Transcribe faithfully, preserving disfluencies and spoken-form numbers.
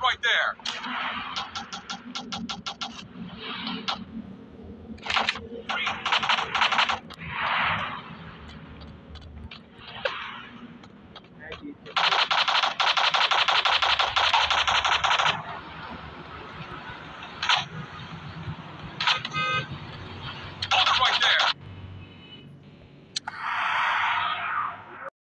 Right there.